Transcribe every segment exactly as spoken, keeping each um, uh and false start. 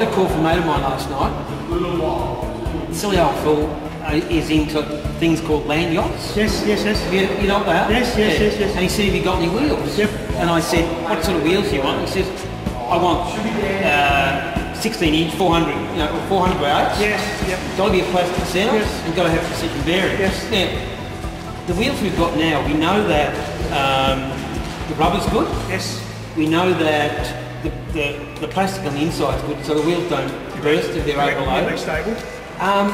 had a call from a mate of mine last night. Silly old fool is into things called land yachts. Yes, yes, yes. You, you know what they are? Yes, yes, yeah. yes, yes. And he said, have you got any wheels? Yep. And I said, what sort of wheels do you want? He says, I want uh, sixteen inch, four hundred, you know, four hundred weights. Yes, yep. Got to be a plastic saddle, yes. And got to have some seat and bearing. Yes. Now, the wheels we've got now, we know that um, the rubber's good. Yes. We know that The, the, the plastic on the inside is good, so the wheels don't burst if they're overloaded. Stable. Um,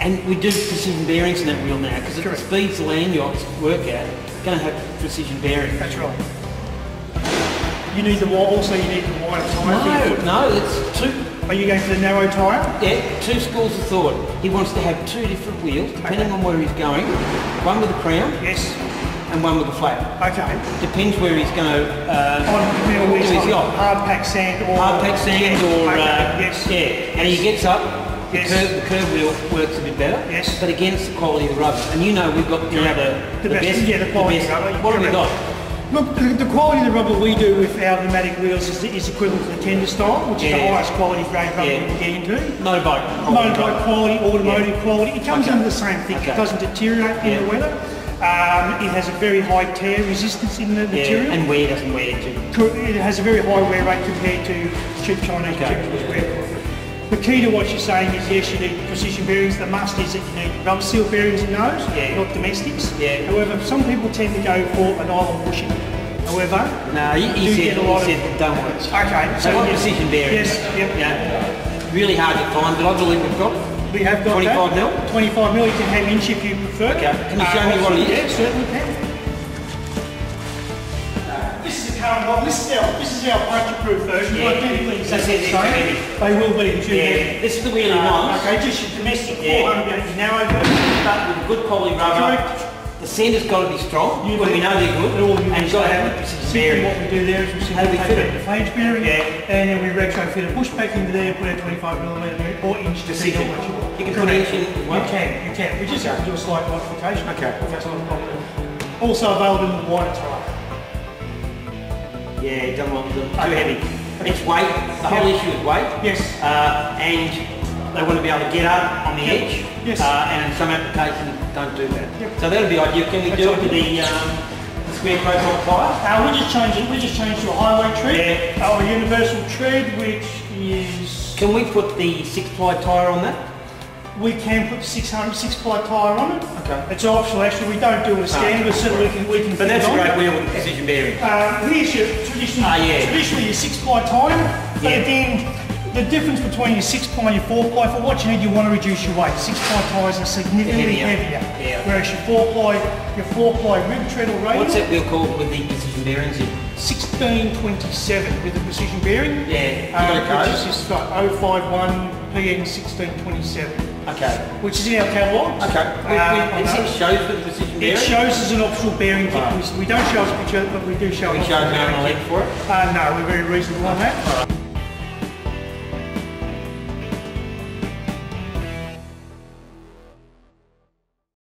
and we do precision bearings in that wheel now, because the speeds the land yachts work at, going to have precision bearings. That's right. You need the wide, also you need the wider tyre. No, no, it's two. Are you going for the narrow tyre? Yeah, two schools of thought. He wants to have two different wheels, depending okay. on where he's going. One with a crown. Yes. And one with a flap. Okay. Depends where he's going to uh, on, do his yacht. Hard pack sand or... Hard pack sand yes, or... Okay, uh, yes. Yeah. Yes. And he gets up, yes. the, curve, the curve wheel works a bit better. Yes. But again, it's the quality of the rubber. And you know we've got you know, the, the, the best... Yeah, the quality the best. Of rubber. What have we got? Look, the, the quality of the rubber we do with our pneumatic wheels is, is equivalent to the tender style, which yeah. is the highest quality grade rubber yeah. you can get into. Motorbike. Motorbike quality, automotive yeah. quality. It comes okay. under the same thing. Okay. It doesn't deteriorate yeah. in the weather. Um, it has a very high tear resistance in the yeah, material. And wear doesn't wear too. It has a very high wear rate compared to cheap Chinese okay. wear. The key to what you're saying is yes, you need precision bearings. The must is that you need rubber seal bearings in those, yeah. not domestics. Yeah. However, some people tend to go for an island bushing. However, no, you, you do said, get a lot you of... Said, don't worry. Okay. So, so what yes, precision bearings? Yes. Yep. Yeah. Really hard to find, but I believe we've got. We have got twenty-five that. mil? twenty-five mil, you can have inch if you prefer. Okay. Can you show uh, me what it is? Yeah, certainly can. This is the current one. This is our, this is our puncture-proof version. Yeah. So it's so they will be too yeah. This is the wheel you want. Okay, just your domestic yeah. four hundred narrow version, but with good quality rubber. Correct. The sander's got to be strong, you well, we know they're good, and you've got to have a bearing. What we do there is we simply fit it. The flange bearing, yeah. and then we retrofit a push back into there and put our twenty-five millimeter or inch decision. You can put inch in one? You can, you can. We just have to do a slight modification. Okay. That's not a problem. Also available in the wider tyre. Yeah, you don't want them too heavy. It's weight, the whole issue is weight. Yes. Uh, and they want to be able to get up on the edge. Yes. Uh, and some applications don't do that. Yep. So that'll be ideal. Can we That's do it with the, um, the square profile tyre? Uh, we just changed it. We just changed to a highway tread. Yeah. Our universal tread, which is. Can we put the six ply tyre on that? We can put the six hundred six ply tyre on it. Okay. It's optional. Actually, we don't do a standard, but certainly we can. We can but that's a great wheel with precision bearing. Uh, here's your traditional. Ah, yeah. Traditionally, your six ply tyre, but yeah. then. The difference between your six ply and your four ply, for what you need, you want to reduce your weight. six ply tyres are significantly heavier, heavier yeah. whereas your four ply, your four ply rib tread or radial. What's that wheel called with the precision bearings in? sixteen twenty-seven with the precision bearing. Yeah, um, which is just like oh five one P N sixteen twenty-seven. Okay. Which is in our catalogue. Okay. Um, it shows the precision bearing? It shows as an optional bearing kit. Right. We don't show as a picture, but we do show it. We show it on the link for it? Uh, no, we're very reasonable on that.